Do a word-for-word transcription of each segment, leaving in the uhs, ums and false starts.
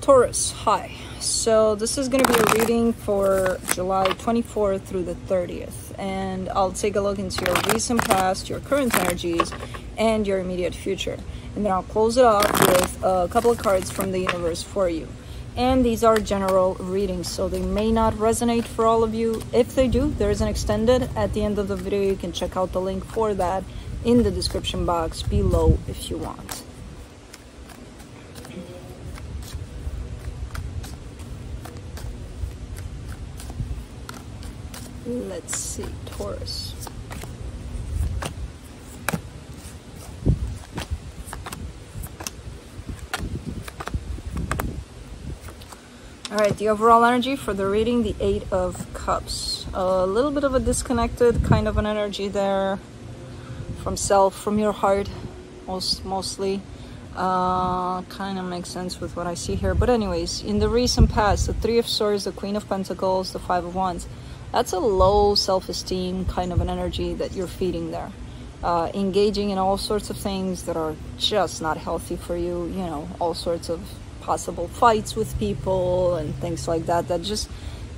Taurus, hi. So this is going to be a reading for July twenty-fourth through the thirtieth, and I'll take a look into your recent past, your current energies, and your immediate future. And then I'll close it off with a couple of cards from the universe for you. And these are general readings, so they may not resonate for all of you. If they do, there is an extended at the end of the video. You can check out the link for that in the description box below if you want. Let's see, Taurus. All right, the overall energy for the reading, the Eight of Cups. A little bit of a disconnected kind of an energy there from self, from your heart, most, mostly. Uh, kind of makes sense with what I see here. But anyways, in the recent past, the Three of Swords, the Queen of Pentacles, the Five of Wands. That's a low self-esteem kind of an energy that you're feeding there. Uh, engaging in all sorts of things that are just not healthy for you. You know, all sorts of possible fights with people and things like that that just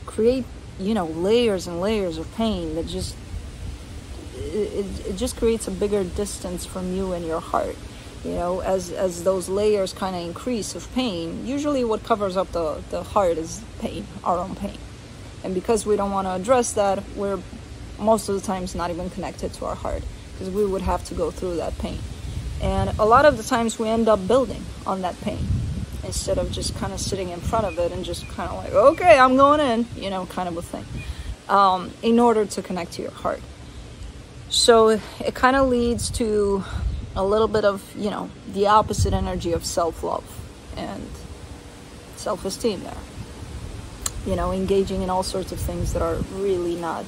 create, you know, layers and layers of pain that just it, it just creates a bigger distance from you and your heart. You know, as as those layers kind of increase of pain, usually what covers up the the heart is pain, our own pain. And because we don't want to address that, we're most of the times not even connected to our heart, because we would have to go through that pain. And a lot of the times we end up building on that pain instead of just kind of sitting in front of it and just kind of like, okay, I'm going in, you know, kind of a thing, um, in order to connect to your heart. So it kind of leads to a little bit of, you know, the opposite energy of self-love and self-esteem there. You know, engaging in all sorts of things that are really not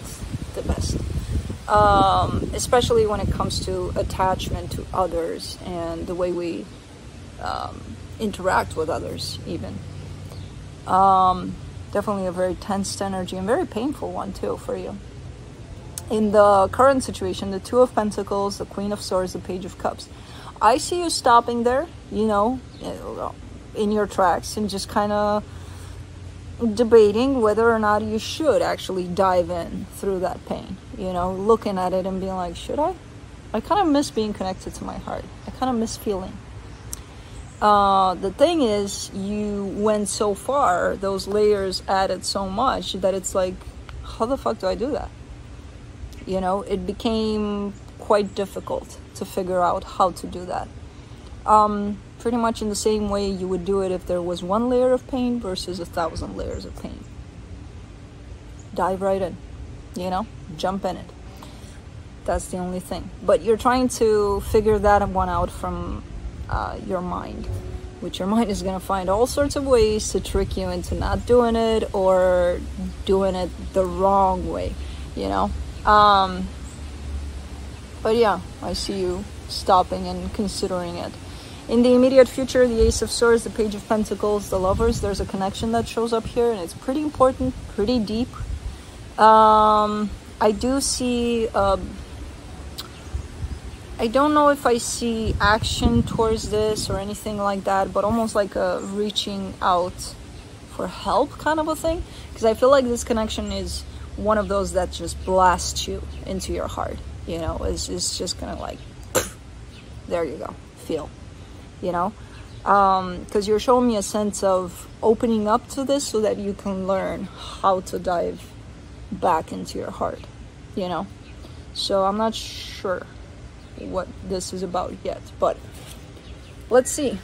the best. Um, especially when it comes to attachment to others and the way we um, interact with others, even. Um, definitely a very tensed energy and very painful one, too, for you. In the current situation, the Two of Pentacles, the Queen of Swords, the Page of Cups. I see you stopping there, you know, in your tracks and just kind of debating whether or not you should actually dive in through that pain, you know, looking at it and being like, should I? I kind of miss being connected to my heart. I kind of miss feeling. Uh, the thing is, you went so far, those layers added so much that it's like, how the fuck do I do that? You know, it became quite difficult to figure out how to do that. Um, pretty much in the same way you would do it if there was one layer of pain versus a thousand layers of pain. Dive right in, you know, jump in it. That's the only thing. But you're trying to figure that one out from uh, your mind, which your mind is going to find all sorts of ways to trick you into not doing it or doing it the wrong way, you know. Um, but yeah, I see you stopping and considering it. In the immediate future, the Ace of Swords, the Page of Pentacles, the Lovers, there's a connection that shows up here, and it's pretty important, pretty deep. Um, I do see, uh, I don't know if I see action towards this or anything like that, but almost like a reaching out for help kind of a thing. Because I feel like this connection is one of those that just blasts you into your heart. You know, it's, it's just gonna like, there you go, feel. You know, because um, you're showing me a sense of opening up to this so that you can learn how to dive back into your heart, you know. So I'm not sure what this is about yet, but let's see.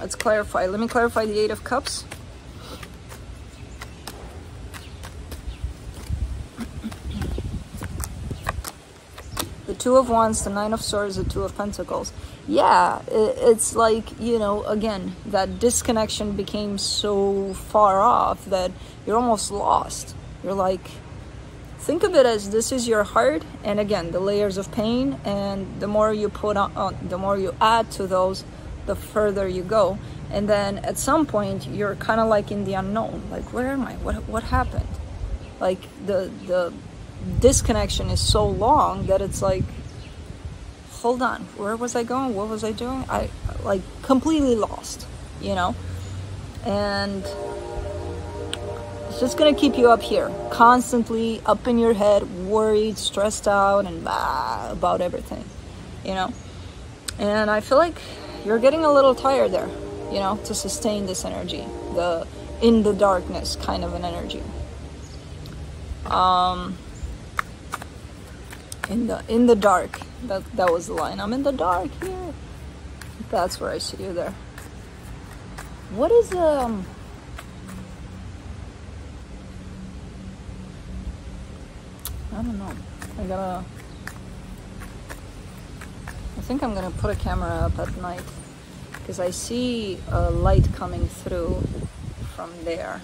Let's clarify. Let me clarify the Eight of Cups. The Two of Wands, the Nine of Swords, the Two of Pentacles. Yeah, it's like, you know, again, that disconnection became so far off that you're almost lost. You're like, think of it as this is your heart, and again, the layers of pain, and the more you put on, uh, the more you add to those, the further you go. And then at some point, you're kind of like in the unknown. Like, where am I? What what happened? Like, the the disconnection is so long that it's like, hold on, where was I going? What was I doing? I, like, completely lost, you know? and it's just gonna keep you up here, constantly up in your head, worried, stressed out, and blah, about everything, you know. And I feel like you're getting a little tired there, you know, to sustain this energy, the in the darkness kind of an energy. Um, in the in the dark, that that was the line. I'm in the dark here. That's where I see you there. What is um? I don't know. I gotta. I think I'm gonna put a camera up at night because I see a light coming through from there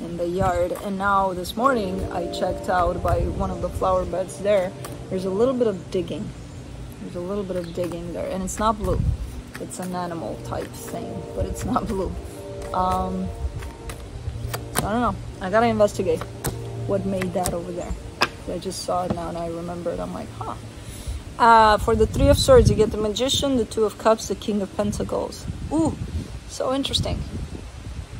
in the yard. And now this morning I checked out by one of the flower beds there. There's a little bit of digging. There's a little bit of digging there, and it's not blue. It's an animal type thing, but it's not blue. Um, I don't know. I gotta investigate what made that over there. I just saw it now and I remembered. I'm like, huh. Uh, for the Three of Swords, you get the Magician, the Two of Cups, the King of Pentacles. Ooh, so interesting.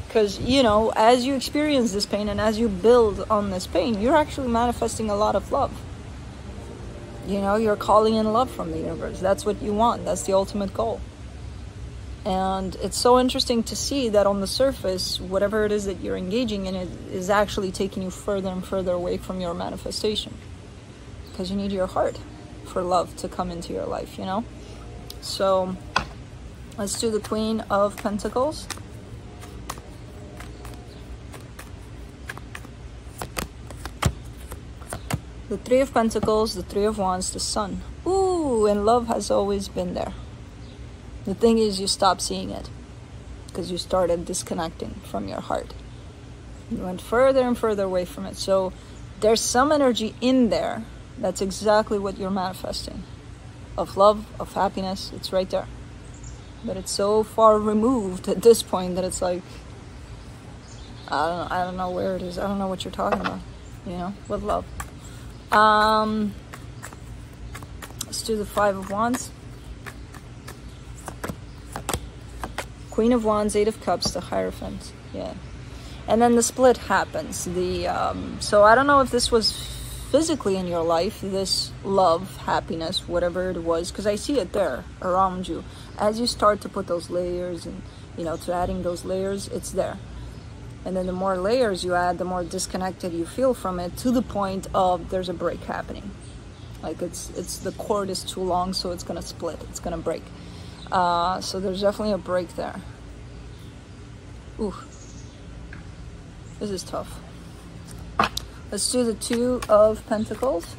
Because, you know, as you experience this pain and as you build on this pain, you're actually manifesting a lot of love. You know, you're calling in love from the universe. That's what you want. That's the ultimate goal. And it's so interesting to see that on the surface, whatever it is that you're engaging in, it is actually taking you further and further away from your manifestation. Because you need your heart for love to come into your life, you know? So, let's do the Queen of Pentacles. The Three of Pentacles, the Three of Wands, the Sun. Ooh, and love has always been there. The thing is, you stop seeing it because you started disconnecting from your heart. You went further and further away from it. So there's some energy in there that's exactly what you're manifesting. Of love, of happiness, it's right there. But it's so far removed at this point that it's like, I don't, I don't know where it is. I don't know what you're talking about, you know, with love. Um, let's do the Five of Wands. Queen of Wands, Eight of Cups, the Hierophant. Yeah. And then the split happens. The um, so I don't know if this was physically in your life, this love, happiness, whatever it was, because I see it there around you. As you start to put those layers and, you know, to adding those layers, it's there. And then the more layers you add, the more disconnected you feel from it, to the point of there's a break happening. Like it's it's the cord is too long, so it's gonna split, it's gonna break. Uh, so there's definitely a break there. Ooh, this is tough. Let's do the Two of Pentacles.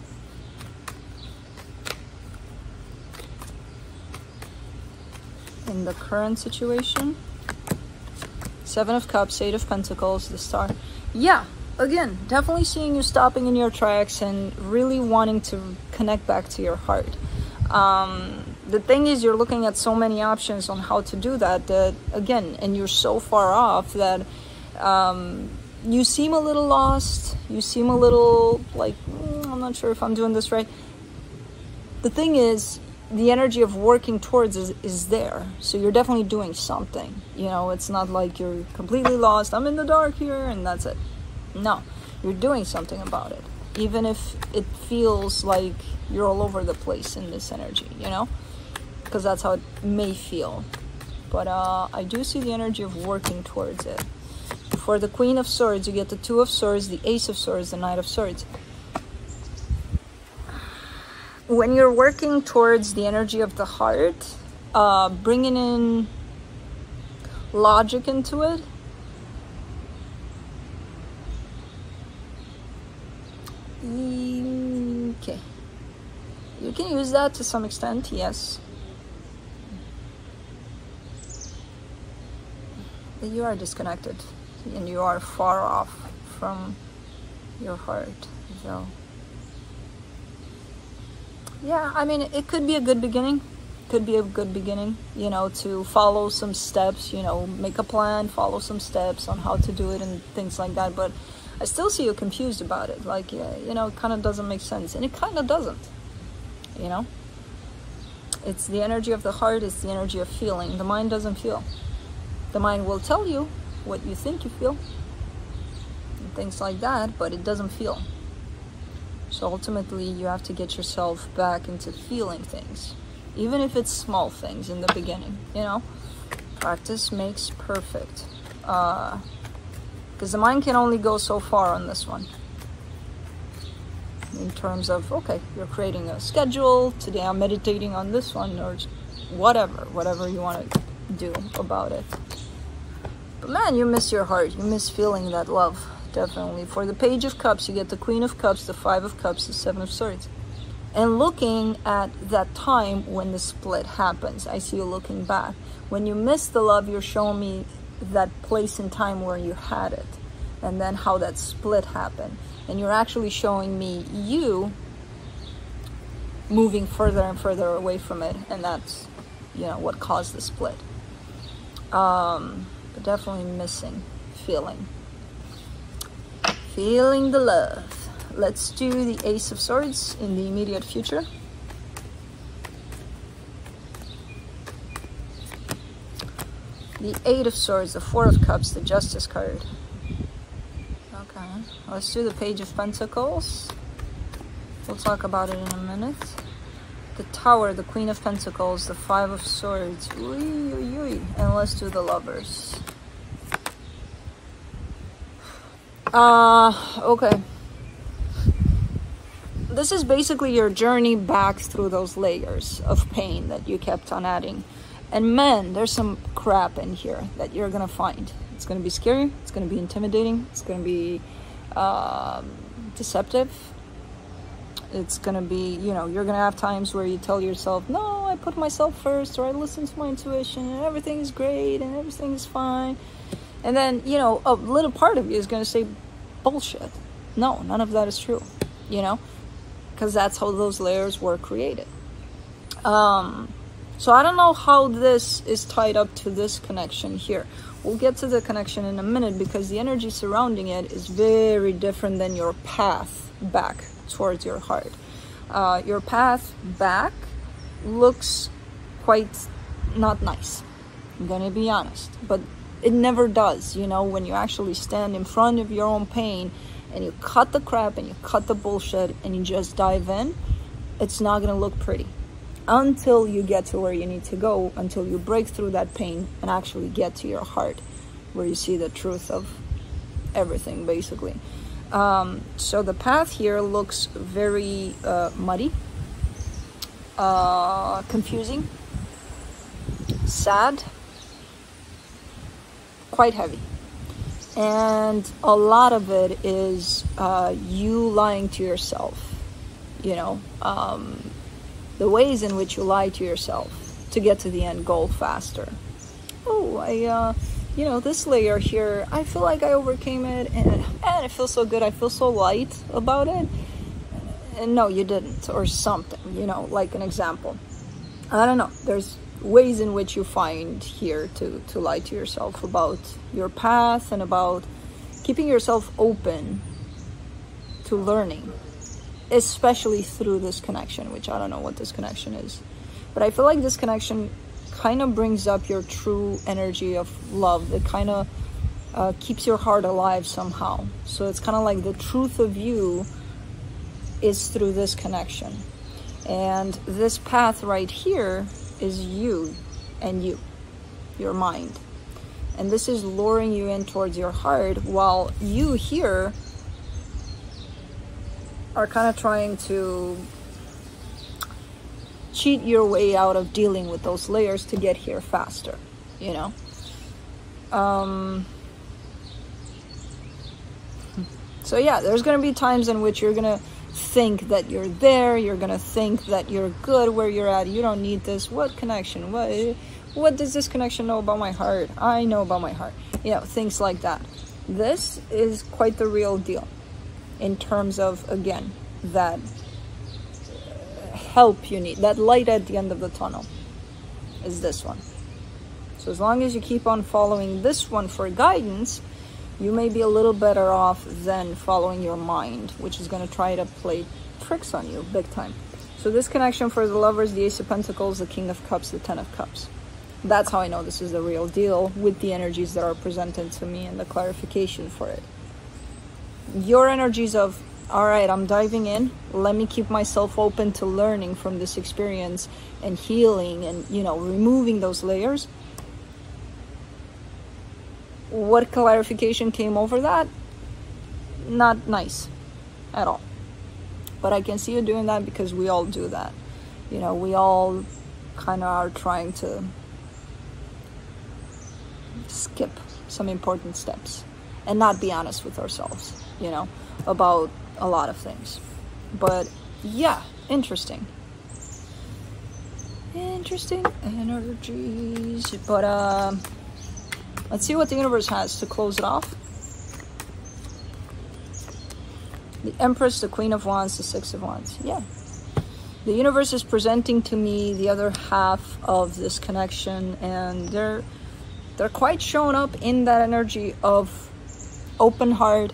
In the current situation. Seven of Cups, Eight of Pentacles, the Star. Yeah, again, definitely seeing you stopping in your tracks and really wanting to connect back to your heart. Um, the thing is, you're looking at so many options on how to do that, that again, and you're so far off that um, you seem a little lost. You seem a little like, mm, I'm not sure if I'm doing this right. The thing is, the energy of working towards is, is there. So you're definitely doing something. You know, it's not like you're completely lost. I'm in the dark here and that's it. No, you're doing something about it. Even if it feels like you're all over the place in this energy, you know, because that's how it may feel. But uh, I do see the energy of working towards it. For the Queen of Swords, you get the Two of Swords, the Ace of Swords, the Knight of Swords. When you're working towards the energy of the heart, uh, bringing in logic into it, okay, you can use that to some extent, yes. But you are disconnected and you are far off from your heart, so. Yeah, I mean, it could be a good beginning, could be a good beginning, you know, to follow some steps, you know, make a plan, follow some steps on how to do it and things like that. But I still see you confused about it. Like, yeah, you know, it kind of doesn't make sense. And it kind of doesn't, you know. It's the energy of the heart. It's the energy of feeling. The mind doesn't feel. The mind will tell you, what you think you feel and things like that, but it doesn't feel. So ultimately you have to get yourself back into feeling things, even if it's small things in the beginning, you know? Practice makes perfect. Uh, because the mind can only go so far on this one. In terms of, okay, you're creating a schedule, today I'm meditating on this one, or whatever, whatever you want to do about it. But man, you miss your heart, you miss feeling that love, definitely. For the Page of Cups, you get the Queen of Cups, the Five of Cups, the Seven of Swords. And looking at that time when the split happens, I see you looking back. When you miss the love, you're showing me that place in time where you had it, and then how that split happened. And you're actually showing me you moving further and further away from it, and that's, you know, what caused the split. Um, but definitely missing feeling. Feeling the love. Let's do the Ace of Swords in the immediate future. The Eight of Swords, the Four of Cups, the Justice card. Okay, let's do the Page of Pentacles. We'll talk about it in a minute. The Tower, the Queen of Pentacles, the Five of Swords. Ooh, ooh, ooh. And let's do the Lovers. Uh, okay. This is basically your journey back through those layers of pain that you kept on adding. And man, there's some crap in here that you're gonna find. It's gonna be scary, it's gonna be intimidating, it's gonna be uh, deceptive. It's gonna be, you know, you're gonna have times where you tell yourself, no, I put myself first, or I listen to my intuition, and everything's great, and everything's fine. And then, you know, a little part of you is gonna say, bullshit. No, none of that is true, you know? Because that's how those layers were created. Um, so I don't know how this is tied up to this connection here. We'll get to the connection in a minute, because the energy surrounding it is very different than your path back towards your heart. Uh, your path back looks quite not nice, I'm gonna be honest, but it never does, you know, when you actually stand in front of your own pain and you cut the crap and you cut the bullshit and you just dive in, it's not gonna look pretty until you get to where you need to go, until you break through that pain and actually get to your heart where you see the truth of everything, basically. Um, so the path here looks very uh, muddy, uh, confusing, sad, quite heavy. And a lot of it is uh, you lying to yourself, you know, um, the ways in which you lie to yourself to get to the end goal faster. Oh, I... Uh, you know, this layer here, I feel like I overcame it, and, and it feels so good, I feel so light about it. And no, you didn't, or something, you know, like an example. I don't know, there's ways in which you find here to, to lie to yourself about your path and about keeping yourself open to learning, especially through this connection, which I don't know what this connection is. But I feel like this connection kind of brings up your true energy of love. It kind of uh, keeps your heart alive somehow. So it's kind of like the truth of you is through this connection. And this path right here is you and you, your mind. And this is luring you in towards your heart, while you here are kind of trying to cheat your way out of dealing with those layers to get here faster, you know? Um, so yeah, there's gonna be times in which you're gonna think that you're there, you're gonna think that you're good where you're at, you don't need this, what connection, what, what does this connection know about my heart? I know about my heart, you know, things like that. This is quite the real deal in terms of, again, that help you need, that light at the end of the tunnel is this one. So as long as you keep on following this one for guidance, you may be a little better off than following your mind, which is going to try to play tricks on you big time. So this connection for the Lovers, the Ace of Pentacles, the King of Cups, the Ten of Cups. That's how I know this is the real deal, with the energies that are presented to me and the clarification for it. Your energies of, all right, I'm diving in, let me keep myself open to learning from this experience and healing and, you know, removing those layers. What clarification came over that? Not nice at all. But I can see you doing that, because we all do that. You know, we all kind of are trying to skip some important steps and not be honest with ourselves, you know, about a lot of things. But yeah, interesting. Interesting energies. But uh, let's see what the universe has to close it off. The Empress, the Queen of Wands, the Six of Wands. Yeah. The universe is presenting to me the other half of this connection, and they're they're quite shown up in that energy of open heart,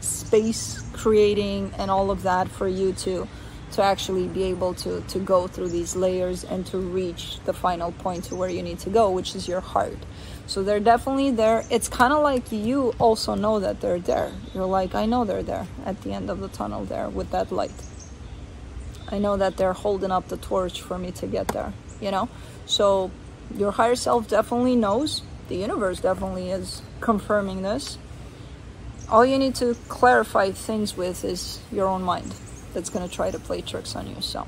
space creating, and all of that for you to to actually be able to to go through these layers and to reach the final point to where you need to go, which is your heart. So they're definitely there. It's kind of like you also know that they're there. You're like, I know they're there at the end of the tunnel there with that light. I know that they're holding up the torch for me to get there, you know? So your higher self definitely knows. The universe definitely is confirming this. All you need to clarify things with is your own mind that's going to try to play tricks on you. So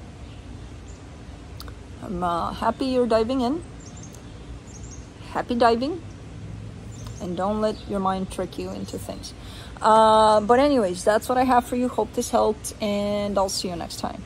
I'm uh, happy you're diving in. Happy diving, and don't let your mind trick you into things. Uh, but anyways, that's what I have for you. Hope this helped, and I'll see you next time.